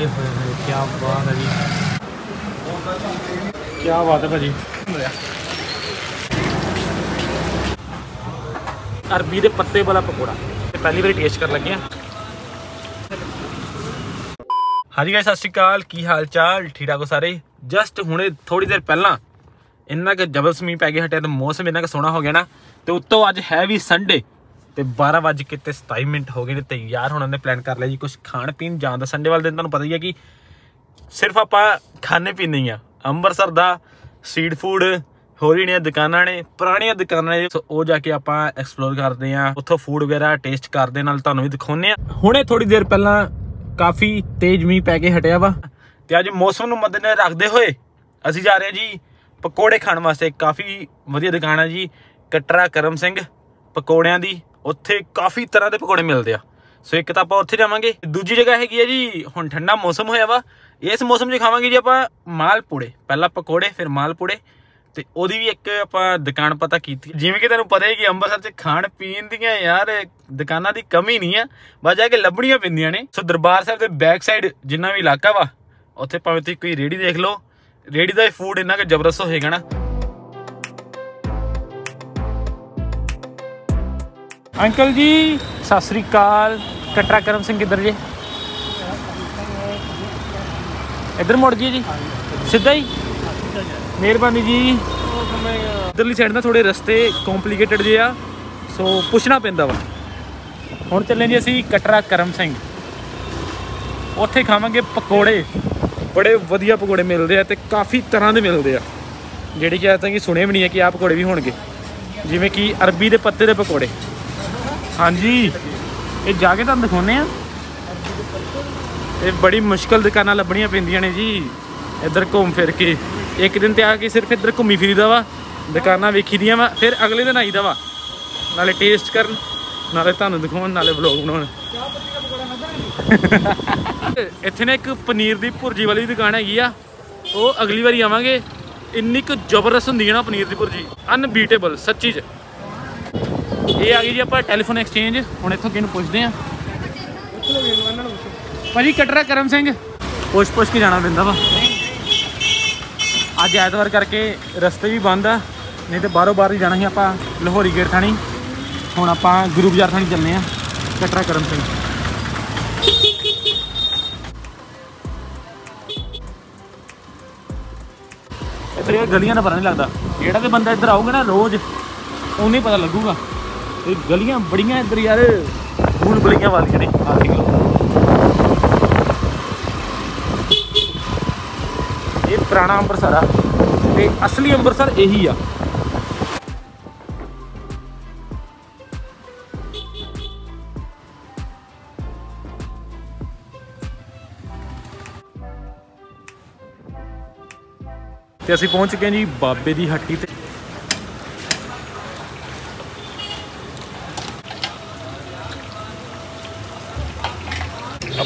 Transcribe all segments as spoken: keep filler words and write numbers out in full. ओए होए क्या बात है जी, क्या बात है भाजी। अरबी के पत्ते वाला पकौड़ा पहली बार टेस्ट कर लगे। हाँ जी गाइस सत श्री अकाल, की हाल चाल, ठीक ठाक हो सारे। जस्ट हुणे थोड़ी देर पहला इन्ना के जबल समीह पै गए हटे, तो मौसम इन्ना का सोहना हो गया ना। तो उत्तों अज है भी संडे, तो बारह बज के तो सताई मिनट हो गए ने। तो यार हुण ने प्लान कर लिया जी कुछ खाण पीन जान। संडे वाले दिन तुहानूं पता ही है कि सिर्फ आप खाने पीने ही आ। अमृतसर का स्ट्रीट फूड हो रही दुकाना ने, पुरानिया दुकाना ने, सो वो जाके आप एक्सप्लोर करते हैं, उत्थों फूड वगैरह टेस्ट करते, तुहानूं भी दिखाने। हुणे थोड़ी देर पहला काफ़ी तेज मीह पै के हटिया वा, तो अज मौसम मद्देनजर रखते हुए असी जा रहे जी पकौड़े खाने वास्ते। काफ़ी वधिया दुकान है जी कटरा करम सिंह पकौड़िया की, उत्थे काफ़ी तरह के पकौड़े मिलते हैं। सो एक तो आप उत्थे जावांगे, दूजी जगह हैगी है जी हुण ठंडा मौसम होया वा, इस मौसम च खावांगे जी आप मालपूड़े, पहला पकौड़े फिर मालपूड़े। तो वही भी एक आप दुकान पता की, जिमें कि तुहानूं पता है कि अमृतसर खाण पीन दियाँ यार दुकाना की कमी नहीं है, बस जाके लभनिया पैंदियां ने। सो दरबार साहब के बैक साइड जिन्ना भी इलाका वा, उत्थे भावें तुसीं कोई रेहड़ी देख लो, रेहड़ी का फूड इन्ना के जबरदस्त होएगा ना। अंकल जी सत श्री अकाल, कटरा करम सिंह किधर जी? इधर मुड़ जी जी सीधा ही, मेहरबानी जी। इधरली साइड ना थोड़े रस्ते कॉम्प्लीकेटेड जे आ, सो पुछना पैंदा वा। हुण चले जी असीं कटरा करम सिंह, उत्थे खावांगे पकौड़े। बड़े वधिया पकौड़े मिलते हैं, तो काफ़ी तरह के मिलते हैं, जिहड़े कि अज तक सुने भी नहीं है कि आह पकौड़े भी होणगे, जिवें कि अरबी के पत्ते के पकौड़े। हाँ जी ये जाके तुहानूं दिखाउने आ, ये बड़ी मुश्किल दुकानां लभणियां पैंदियां ने जी। इधर घूम फिर के एक दिन तो आके सिर्फ इधर घूमी फिरी दा वा, दुकाना वेखी दियां वा, फिर अगले दिन आई दा वा, नाले टेस्ट करन, नाले तुहानूं दिखाउण, नाले व्लॉग बनाउण। इत्थे ने एक पनीर की भुर्जी वाली दुकान हैगी आ, वो अगली बारी आवांगे। इन्नी क जबरदस्त हुंदी है ना पनीर की भुर्जी, अनबीटेबल सच्ची च। ये आ गई जी आपां टैलीफोन एक्सचेंज, हुण इत्थों किहनूं पुछदे आ भाजी। कटरा करम सिंह पुछ पुछ के जाना पैंदा वा। अज ऐतवार करके रस्ते भी बंद आ, नहीं तो बाहरों बाहर ही जाना ही। आप लाहौरी गेट थानी, हुण आप गुरू बाजार थानी चलने आ कटरा करम सिंह। इधर यार गलियां का पता नहीं लगता, जेड़ा तो बंदा इधर आऊगा ना रोज़ उन्हें पता लगूगा। तो गलियां बड़ियां इधर यार भूल भुलैया वालियां ने। पुराना अमृतसर आ, ते असली अमृतसर यही आ। ते असीं पहुंच चुके हैं जी बाबे दी हट्टी ते।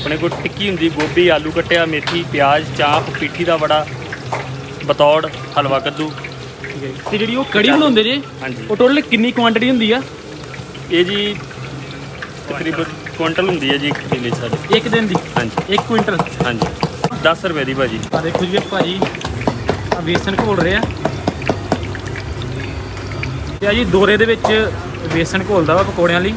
अपने को टिक्की हुंदी, गोभी, आलू कट्टिया, मेथी, प्याज, चाप, पीठी दा वड़ा, बतौड़, हलवा कद्दू। तो जी कड़ी बनाते जी, वो टोटल कितनी क्वांटिटी होंगी है? ये जी तकरीबन क्विंटल होंगी है जी एक किलो सारी, एक दिन की। हाँ जी एक क्विंटल। हाँ जी दस रुपए की भाजी। देखो जी भाजी बेसन घोल रहे हैं जी, दौरे दे विच बेसन घोलदा वा पकौड़ियां लई।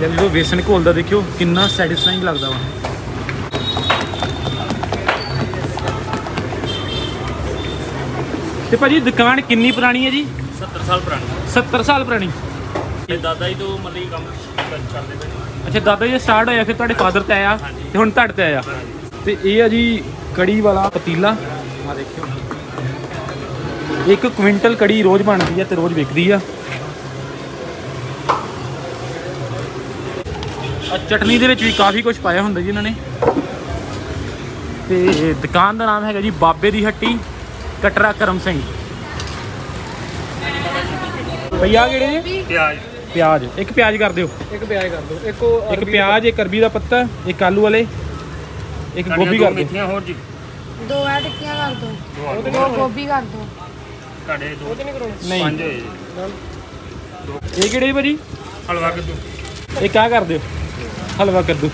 जब जो बेसन घोलता देखियो कितना सैटिस्फाइंग लगता वा। तो भाजी दुकान कितनी पुरानी है जी? सत्तर साल पुरानी। सत्तर साल पुरानी दादा जी तो मतलब काम चलते पे। अच्छा दादा जी स्टार्ट होया, फिर तुहाडे फादर ते आया, ते हुण तुहाडे ते आया। तो ये है जी कड़ी वाला पतीला, आ देखियो एक क्विंटल कड़ी रोज़ बनती है तो रोज़ विकती है। चटनी दे विच भी काफ़ी कुछ पाया हुंदा जी इन्होंने। तो दुकान का नाम है जी बाबे दी हट्टी कटरा करम सिंह। भैया किहड़े? प्याज। प्याज एक प्याज कर दिओ, एक प्याज कर दो, एक एक प्याज, एक अरबी का पत्ता, एक आलू वाले, एक गोभी कर दो, दो टिक्कियां कर दो, गोभी कर दो। ढाई दो नहीं ये भाजी हलवा कद्दू ये क्या कर दो हलवा कद्दू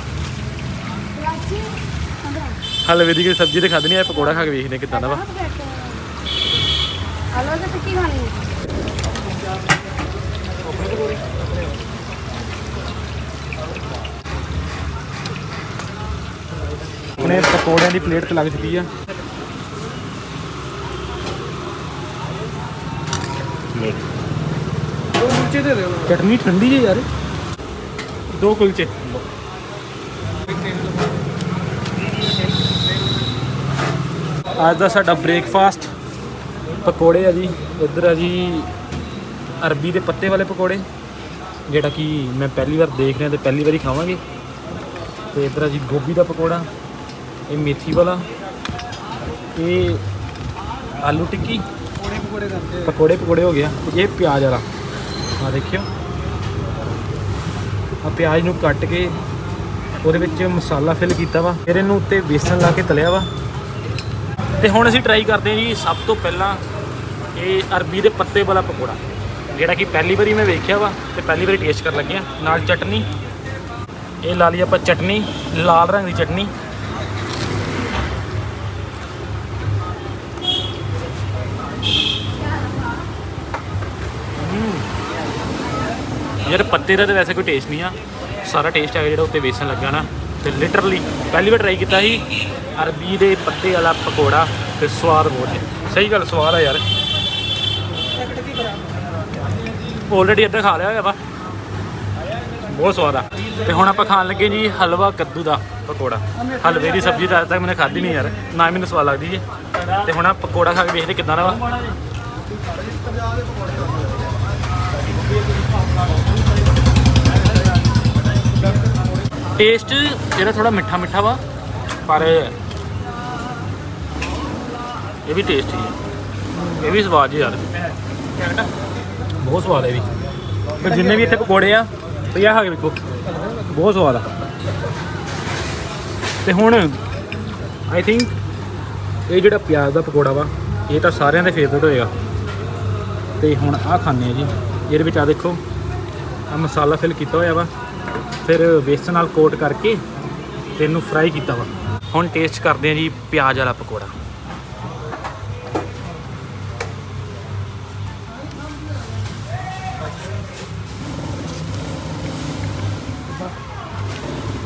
हलवे की सब्जी तो खादी नहीं है पकौड़ा खा के देखने कितना दा वा अपने पकौड़े की प्लेट तो लग चुकी है चटनी ठंडी है यार दो कुलचे आज का साडा ब्रेकफास्ट पकौड़े है जी इधर है जी अरबी के पत्ते वाले पकौड़े जेड़ा कि मैं पहली बार देख रहा तो पहली बार खावांगे तो इधर है जी गोभी का पकौड़ा ये मेथी वाला ये आलू टिक्की पकौड़े पकौड़े हो गया ये प्याज वाला हाँ देखियो आ प्याज नूं कट के उहदे विच मसाला फिल किया वा फिर इन्हूं उत्ते बेसन ला के तलिया वा ते हुण असीं ट्राई करते हैं जी सब तो पहला ये अरबी दे पत्ते वाला पकौड़ा जिहड़ा कि पहली बारी मैं वेख्या वा ते पहली बारी टेस्ट कर लगे नाल चटनी ये ला लई आपां चटनी लाल रंग की चटनी यार पत्ते का तो वैसे कोई टेस्ट नहीं है सारा टेस्ट है जो उत्ते बेसन लगा ना तो लिटरली पहली बार ट्राई किया अरबी के पत्ते वाला पकौड़ा तो स्वाद बहुत है सही गल स्वाद है यार ऑलरेडी अद्धा खा लिया होया वा बहुत स्वाद है तो हुण आपां खान लगे जी हलवा कद्दू का पकौड़ा हलवे की सब्जी तो अज तक मैंने खाधी नहीं यार ना ही मैंने स्वाद लगती है तो हुण आप पकौड़ा खा के देखते किदां दा वा टेस्ट जरा थोड़ा मिठा मिठा वा पर ये भी टेस्टी है ये भी स्वाद है यार बहुत स्वाद है भी तो जिन्हें भी इतने पकौड़े आ तो यह खा के देखो बहुत स्वाद है तो हुण आई थिंक ये जो प्याज का पकौड़ा वा ये तो सारे का फेवरेट होएगा तो हुण आ खाने जी ये भी आ देखो आ मसाला फिल किया हुआ वा फिर बेसन नाल कोट करके तेनू फ्राई किया वा हुण टेस्ट करते हैं जी प्याज वाला पकौड़ा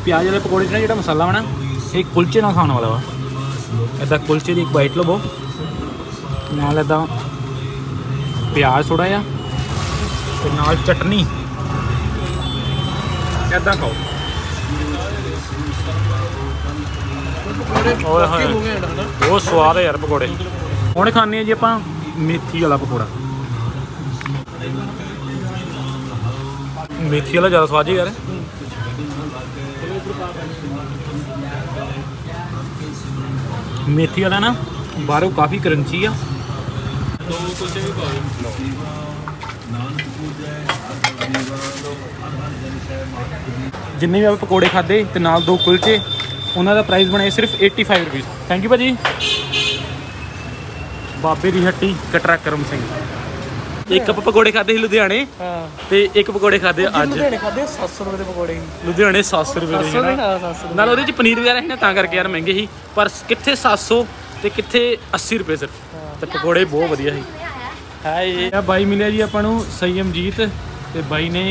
प्याज वाले पकौड़े ना जो मसाला वा ना ये कुलचे नाल खाने वाला वा इदा कुलचे की एक बाइट लवो नाल इदा प्याज थोड़ा जा तो नाल चटनी इदा खाओ बहुत स्वाद है यार पकौड़े हम खाने जी आप मेथी वाला पकौड़ा मेथी वाला ज़्यादा स्वाद है यार मेथी वाला ना बाहरों काफ़ी क्रंची है जिन्ने भी आप पकौड़े खाधे तो नाल दो कुलचे उन्होंने प्राइस बनाए सिर्फ पचासी रुपीज़ थैंक यू भाजी बाबे की हट्टी कटरा करम सिंह एक कप पकौड़े खाधे लुधियाने ते एक पकौड़े खाधे अज सत्त सौ रुपए पकौड़े लुधियाने सत्त सौ रुपए नाल उहदे च पनीर वगैरह ना तां करके यार महंगे ही पर कित्थे सत्त सौ ते कित्थे अस्सी रुपए सिर्फ ते पकौड़े बहुत वधिया सी हाय भाई मिले जी अपन संयमजीत तो भाई ने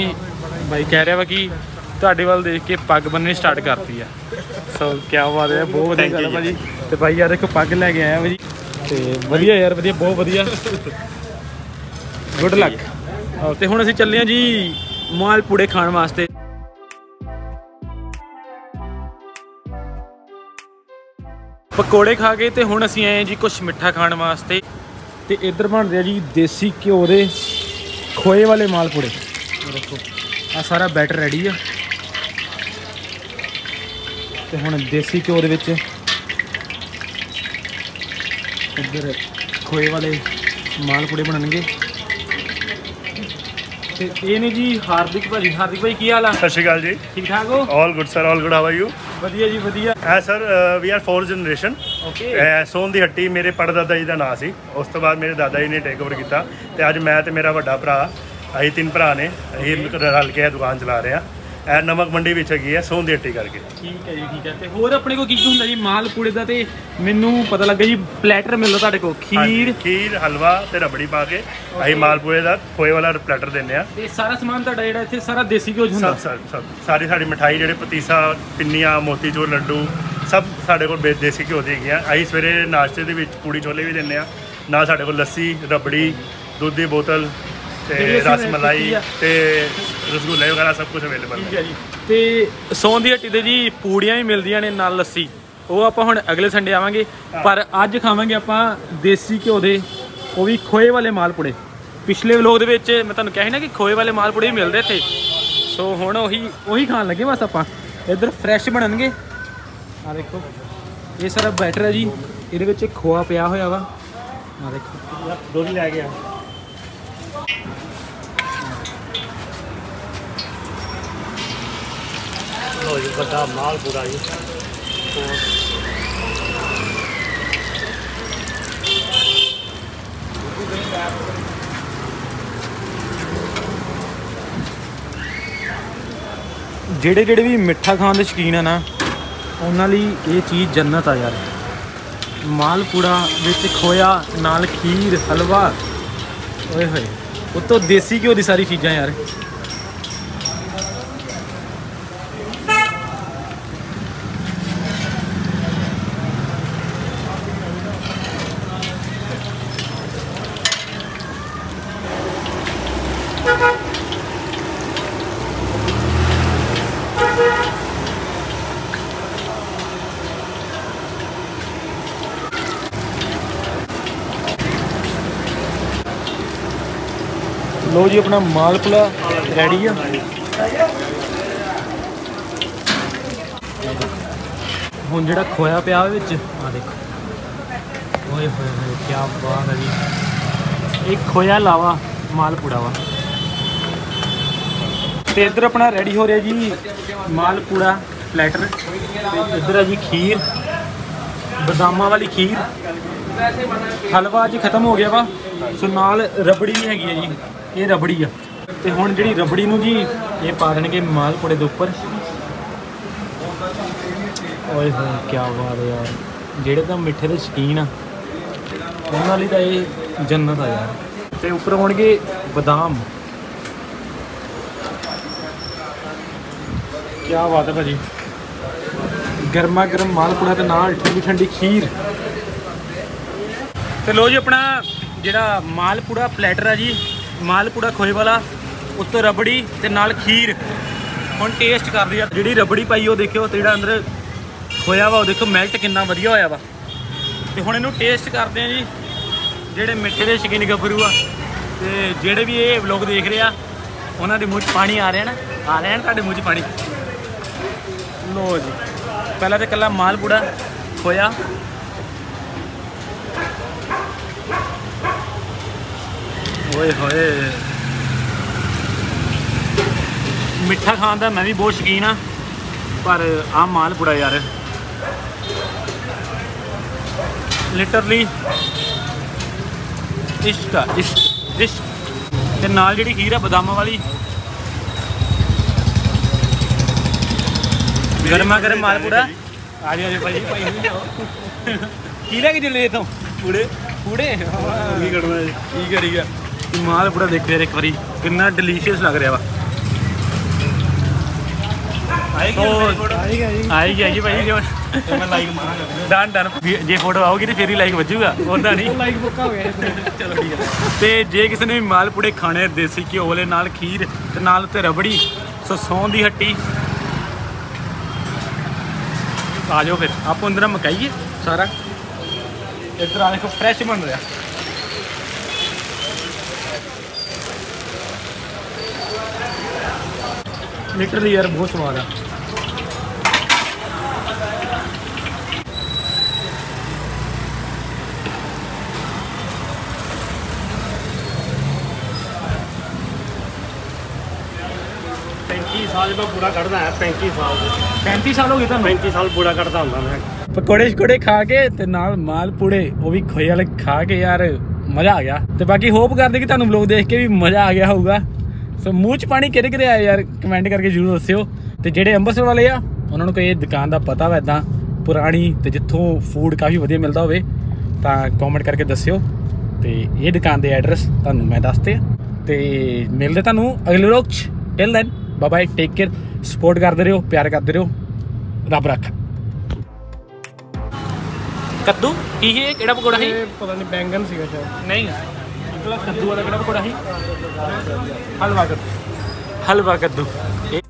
भाई कह रहा वा कि तुहाडे वाल देख के पग बननी स्टार्ट करती है सो क्या बात है बहुत वधिया गल भाजी तो भाई यार एक पग लैके आया भाजी तो वधिया यार वधिया बहुत वधिया गुड लक तो हुण असीं चले जी मालपूड़े खाण वास्ते पकौड़े खा के तो हुण असीं आए जी कुछ मिठा खाण वास्ते तो इधर बन रहे जी देसी घ्यो के खोए वाले मालपूड़े देखो आ सारा बैटर रेडी है तो हुण देसी घ्यो दे विच इधर खोए वाले मालपूड़े बननगे ते ये ने जी हार्दिक भाई हार्दिक भाई की हाल है सत श्री अकाल जी ठीक ठाक हो all good sir all good how are you वधिया जी वधिया है sir we are four generation सोन की हट्टी मेरे परदादा जी का नाम से, उस तो बाद मेरे दादा जी ने टेक ओवर किया। तो अज मैं तो मेरा वड्डा भरा अं तीन भरा ने रल के दुकान चला रहे हैं। ਇਹ ਨਮਕ ਮੰਡੀ ਵਿੱਚ ਹੈਗੀ ਹੈ ਸੋਨ ਦੀ ਹੱਟੀ ਕਰਕੇ। ਠੀਕ ਹੈ ਜੀ, ਠੀਕ ਹੈ। ਤੇ ਹੋਰ ਆਪਣੇ ਕੋਲ ਕੀ ਕੀ ਹੁੰਦਾ ਜੀ? ਮਾਲ ਪੂੜੇ ਦਾ ਤੇ ਮੈਨੂੰ ਪਤਾ ਲੱਗਾ ਜੀ ਪਲੈਟਰ ਮਿਲਦਾ ਤੁਹਾਡੇ ਕੋਲ, ਖੀਰ ਖੀਰ ਹਲਵਾ ਤੇ ਰਬੜੀ ਪਾ ਕੇ ਅਸੀਂ ਮਾਲ ਪੂੜੇ ਦਾ ਖੋਏ ਵਾਲਾ ਪਲੈਟਰ ਦਿੰਦੇ ਆ। ਤੇ ਸਾਰਾ ਸਮਾਨ ਤੁਹਾਡਾ ਜਿਹੜਾ ਇੱਥੇ ਸਾਰਾ ਦੇਸੀ ਘਿਓ ਹੁੰਦਾ? ਸਭ ਸਭ ਸਾਰੀ ਸਾਡੀ ਮਠਾਈ ਜਿਹੜੇ ਪਤੀਸਾ ਪਿੰਨੀਆਂ ਮੋਤੀਚੂਰ ਲੱਡੂ ਸਭ ਸਾਡੇ ਕੋਲ ਦੇਸੀ ਘਿਓ ਦੇ ਹੈਗੇ ਆ। ਅਸੀਂ ਸਵੇਰੇ ਨਾਸ਼ਤੇ ਦੇ ਵਿੱਚ ਪੂੜੀ ਛੋਲੇ ਵੀ ਦਿੰਦੇ ਆ ਨਾਲ। ਸਾਡੇ ਕੋਲ ਲੱਸੀ ਰਬੜੀ ਦੁੱਧ ਦੀ ਬੋਤਲ रस मलाई रसगुल्ले वगैरह सब कुछ अवेलेबल है जी। तो सोन की हट्टी जी पूड़ियाँ भी मिलदियां ने नाल लस्सी, वो आप हम अगले संडे आवांगे। पर अज खावांगे आपां देसी घ्यो दे वो भी खोए वाले मालपूड़े। पिछले व्लॉग मैं तुहानूं कहा ना कि खोए वाले मालपूड़े भी मिलते इत्थे, सो हुण उही उही खाण लगे। बस आपां इधर फ्रैश बनणगे। आ देखो ये सारा बैटर है जी, इहदे विच खोआ पिया होया वा। आ देखो दोही लै गया। बड़ा माल पूरा ही जेड़े जेड़े भी मिठा खाने के शौकीन है ना उन्होंने ये चीज़ जन्नत आ यार। मालपूड़ा विच खोया नाल खीर हलवा, ओए होए वो तो देसी घ्यो की सारी चीज़ा यार। लो जी अपना मालपुड़ा रेडी है। हुण जिहड़ा खोया पिया विच आ देखो, ओए होए होए क्या बात है जी। एक खोया लावा मालपुड़ा वा। तो इधर अपना रेडी हो रहा जी मालपुड़ा प्लैटर। इधर है जी खीर, बदामा वाली खीर। हलवा जी खत्म हो गया वा, सो नाल रबड़ी भी हैगी है जी। ये रबड़ी है तो हुण जी रबड़ी में जी ये पा देंगे मालपूड़े के उपर। ओए होए क्या बात है यार। जेड़े तो मिठे के शौकीन उन्होंने तो ये जन्नत है यार। तो उपर होंगे बदाम, क्या बात है भाजी। गर्मा गर्म मालपूड़ा के नाल ठंडी ठंडी खीर। तो लो जी अपना जेड़ा मालपूड़ा प्लैटर है जी, मालपूड़ा खोए वाला उत्तों रबड़ी ते नाल खीर। हुण टेस्ट कर रही है जी। रबड़ी पाई वो देखियो तो जो अंदर खोया वा देखो मेल्ट कितना वधिया होया वा। तो हुण इनू टेस्ट करते हैं जी। जेडे मिठे के शौकीन गभरू आ ते जेडे भी ये व्लॉग देख रहे हैं उन्होंने मुँह च पानी आ रहे हैं ना, आ रहे हैं तुहाडे मुँह च पानी। लो जी पहला तो कला मालपूड़ा खोया, ओए होए मिठा खान का मैं भी बहुत शौकीन हाँ, पर आ मालपूड़ा यार लिटरली इश्क आ इश्क इश्क। ते नाल जिहड़ी खीर है बदामा वाली गर्मा गर्म मालपूड़ा। आ जाओ जी भाई भाई की लैके चले इतों पूड़े पूड़े। ठीक है ठीक है। मालपूड़ा देखो यार एक बारी कितना डिलीशियस लग रहा वा। आएगी आएगी आएगी भाई जो लाइक डन डन। जे फोटो आओगी तो फिर ही लाइक बजूगा, ओदा नहीं लाइक पक्का हो गया। चलो ठीक है। तो जे किसी ने भी मालपूड़े खाने देसी घ्यो वाले नाल खीर ते नाल ते रबड़ी, सो सोन दी हट्टी आ जाओ। फिर आप अंदर मकाइए सारा। इधर आने को फ्रैश बन रहा। लिटरली यार बहुत स्वाद है। पैंती साल में पूरा कटता है। पैंती साल पैंती साल हो गए। पैंती साल पूरा कटता हूँ मैं। पकौड़े शकौड़े खा के ते नाल मालपूड़े वो भी खोए वाले खा के यार मजा आ गया। तो बाकी होप करते कि तुहानू व्लॉग देख के भी मजा आ गया होगा। सो मूँह च पानी केरे केरे आया यार कमेंट करके जरूर दस्सिओ। तो जेडे अंबरसर वाले आ उन्होंने कोई दुकान का पता वा इदा पुरानी तो जितों फूड काफ़ी वधिया मिलता हो कॉमेंट करके दस्सिओ। तो ये दुकान के एड्रैस तुहानू मैं दसते तो मिलते तुहानू अगले व्लॉग च। Till then bye bye, take care, support करते रहो, प्यार करते रहो, रब रख। कद्दू की है केड़ा पकौड़ा है पता नहीं, बैंगन सी शायद नहीं कद्दू वाला केड़ा पकौड़ा है हलवा कद्दू, हलवा कद्दू।